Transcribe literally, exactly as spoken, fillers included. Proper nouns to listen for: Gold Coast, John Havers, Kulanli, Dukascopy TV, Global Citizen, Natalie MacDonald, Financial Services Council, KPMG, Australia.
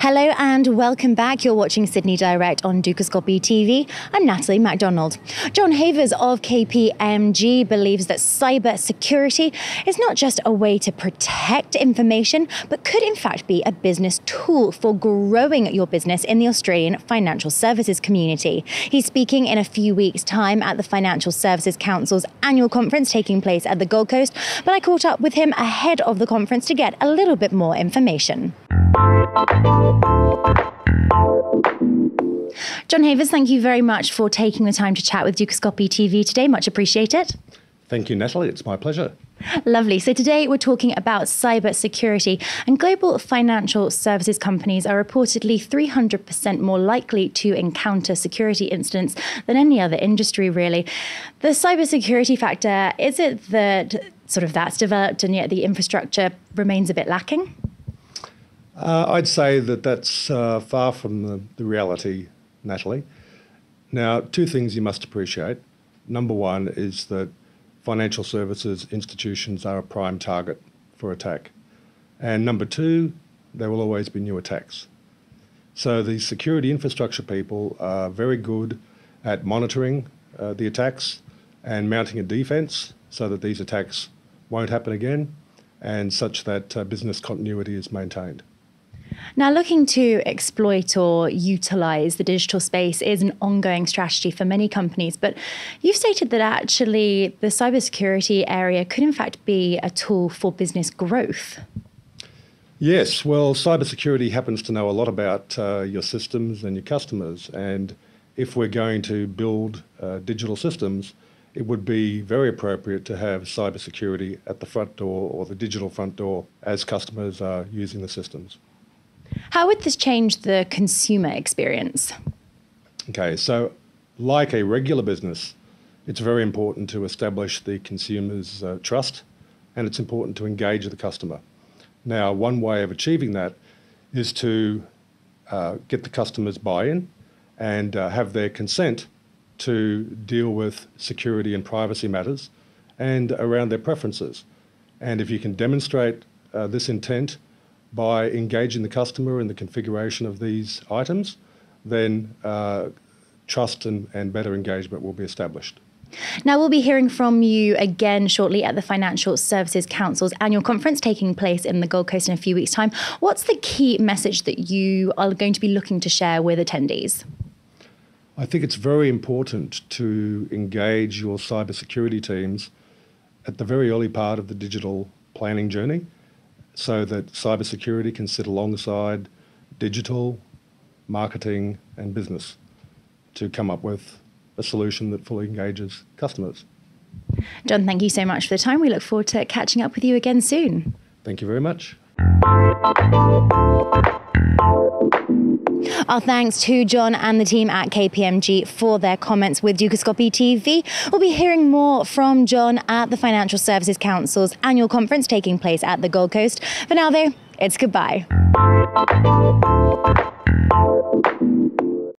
Hello and welcome back. You're watching Sydney Direct on Dukascopy T V. I'm Natalie MacDonald. John Havers of K P M G believes that cyber security is not just a way to protect information, but could in fact be a business tool for growing your business in the Australian financial services community. He's speaking in a few weeks' time at the Financial Services Council's annual conference taking place at the Gold Coast, but I caught up with him ahead of the conference to get a little bit more information. John Havers, thank you very much for taking the time to chat with Dukascopy T V today. Much appreciated. Thank you, Natalie. It's my pleasure. Lovely. So today we're talking about cyber security, and global financial services companies are reportedly three hundred percent more likely to encounter security incidents than any other industry, really. The cybersecurity factor, is it that sort of that's developed and yet the infrastructure remains a bit lacking? Uh, I'd say that that's uh, far from the, the reality, Natalie. Now, two things you must appreciate. Number one is that financial services institutions are a prime target for attack. And number two, there will always be new attacks. So the security infrastructure people are very good at monitoring uh, the attacks and mounting a defense so that these attacks won't happen again and such that uh, business continuity is maintained. Now, looking to exploit or utilise the digital space is an ongoing strategy for many companies, but you've stated that actually the cybersecurity area could in fact be a tool for business growth. Yes, well, cybersecurity happens to know a lot about uh, your systems and your customers, and if we're going to build uh, digital systems, it would be very appropriate to have cybersecurity at the front door or the digital front door as customers are using the systems. How would this change the consumer experience? Okay, so like a regular business, it's very important to establish the consumer's uh, trust, and it's important to engage the customer. Now, one way of achieving that is to uh, get the customer's buy-in and uh, have their consent to deal with security and privacy matters and around their preferences. And if you can demonstrate uh, this intent by engaging the customer in the configuration of these items, then uh, trust and, and better engagement will be established. Now, we'll be hearing from you again shortly at the Financial Services Council's annual conference taking place in the Gold Coast in a few weeks' time. What's the key message that you are going to be looking to share with attendees? I think it's very important to engage your cybersecurity teams at the very early part of the digital planning journey, so that cybersecurity can sit alongside digital, marketing, and business to come up with a solution that fully engages customers. John, thank you so much for the time. We look forward to catching up with you again soon. Thank you very much. Our thanks to John and the team at K P M G for their comments with Dukascopy T V. We'll be hearing more from John at the Financial Services Council's annual conference taking place at the Gold Coast. For now, though, it's goodbye.